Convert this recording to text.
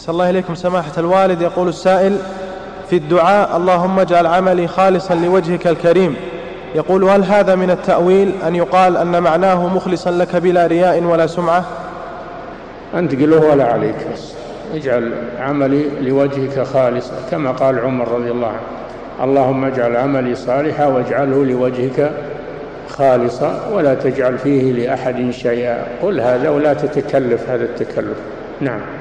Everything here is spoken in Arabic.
أحسن الله إليكم سماحة الوالد. يقول السائل في الدعاء: اللهم اجعل عملي خالصا لوجهك الكريم. يقول: هل هذا من التأويل أن يقال أن معناه مخلصا لك بلا رياء ولا سمعة؟ أنت قله ولا عليك، بس اجعل عملي لوجهك خالصا كما قال عمر رضي الله عنه: اللهم اجعل عملي صالحا واجعله لوجهك خالصا ولا تجعل فيه لأحد شيئا، قل هذا ولا تتكلف هذا التكلف. نعم.